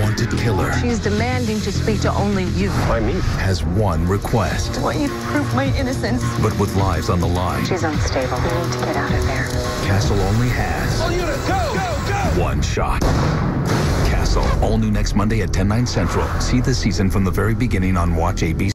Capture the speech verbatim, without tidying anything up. wanted killer. She's demanding to speak to only you. Why me? Has one request. I want you to prove my innocence. But with lives on the line. She's unstable. We need to get out of there. Castle only has... All units, go, go, go! One shot. Castle, all new next Monday at ten, nine central. See the season from the very beginning on Watch A B C.